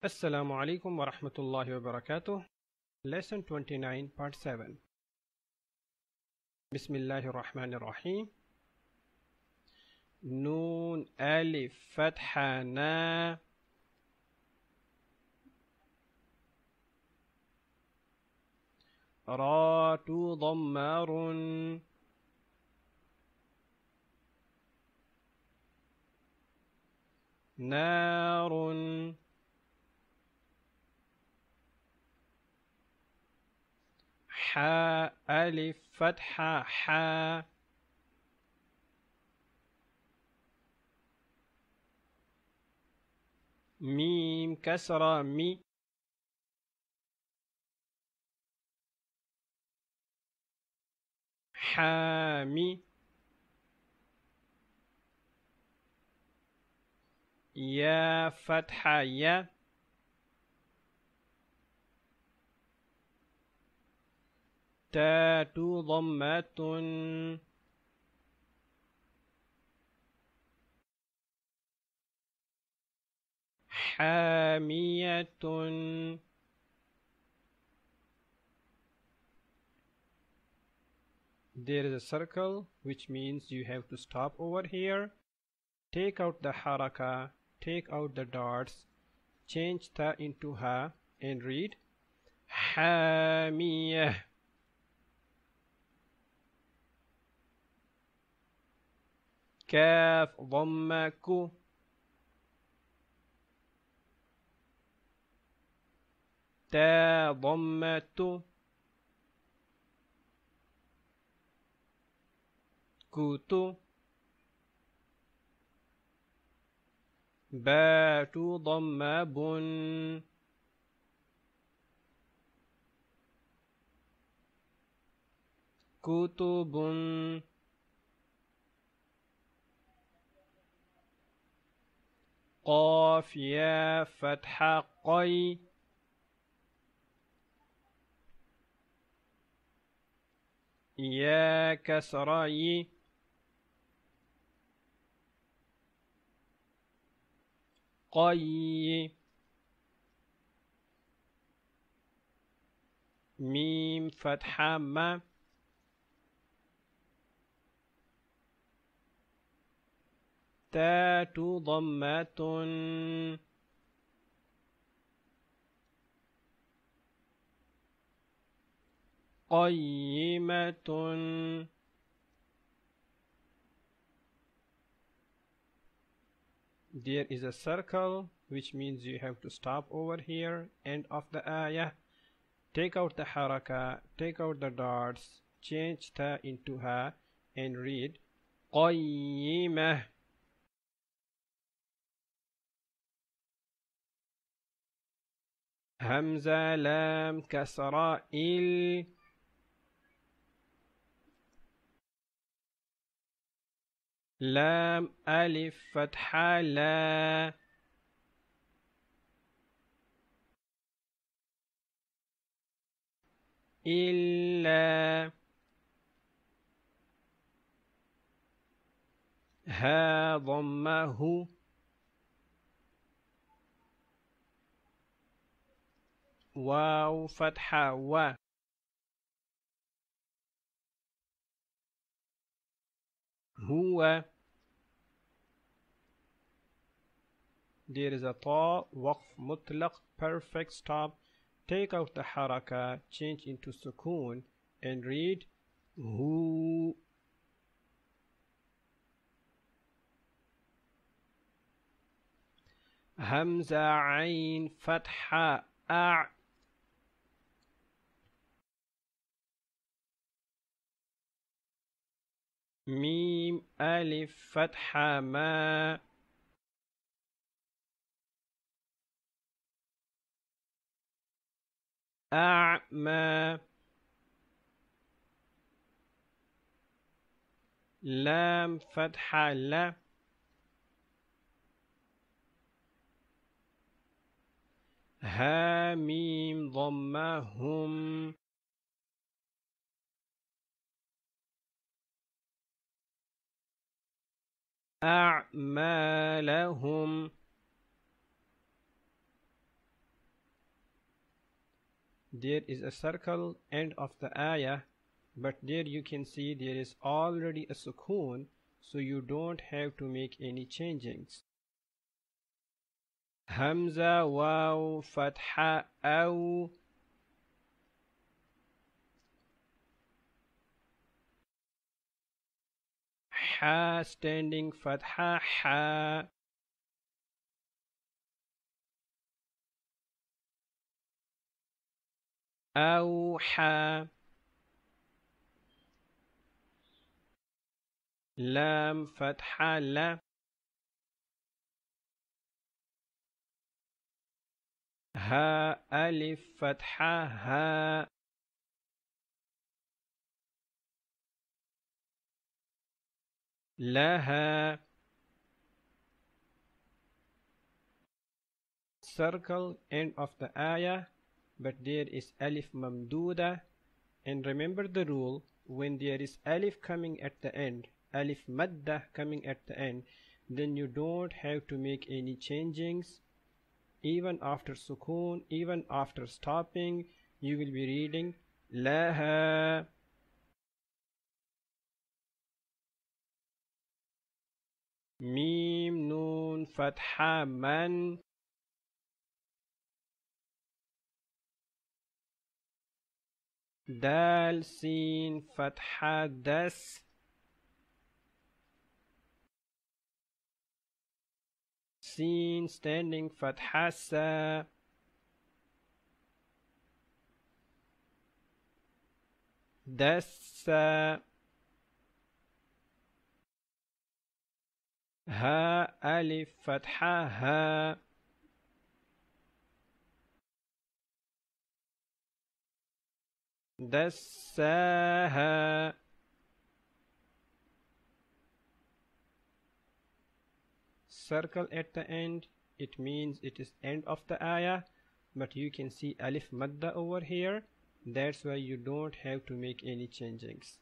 Assalamu alaikum wa rahmatullahi wa barakatuh. Lesson 29, Part 7. Bismillahir Rahmanir Rahim. Noon, Alif, Fatha, Na. Ra, Tu, Dhammarun. Narun. Ha, Alif, Fatha, Ha. Mim, Kasra, Mi. Ha, Mi. Ya, Fatha, Ya. تَاتُ ضَمَّةٌ حَامِيَةٌ There is a circle, which means you have to stop over here, take out the haraka, take out the dots, change ta into ha, and read حَامِيَةٌ كاف ضم كو تا ضم تو كوتو با تو ضم بن كوتو بن قاف يا فتحة قي يا كسرة ي قي ميم فتحة ما تَاتُ ضَمَّةٌ قَيِّمَةٌ There is a circle, which means you have to stop over here, end of the ayah. Take out the haraka, take out the dots, change ta into ha, and read قَيِّمَةٌ همزة لام كسرة إل لام ألف فتحة لا إلا ها ضمه واو فتحة و هو There is a ta waqf mutlaq perfect stop Take out the haraka change into sukoon and read Hu Hamza ayn fatha a ميم ألف فتحة ما أعمى لام فتحة لا ها ميم ضمهم أعمالهم there is a circle end of the ayah, but there you can see there is already a sukoon, so you don't have to make any changings. Hamza, waw, fatha, aw. Ha standing, fatha, ha. Awha. Lam, fatha, la. Ha, alif, fatha, ha. Laha. Circle, end of the ayah, but there is alif mamduda. And remember the rule, when there is alif coming at the end, alif madda coming at the end, then you don't have to make any changings. Even after sukoon, even after stopping, you will be reading laha. Mim, noon, fatha, man. Dal, sin, fatha, das. Sin, standing, fatha, sa. Das, sa. Ha, alif, fatha, ha. Dassaha. Circle at the end, it means it is end of the ayah, but you can see alif madda over here, that's why you don't have to make any changings.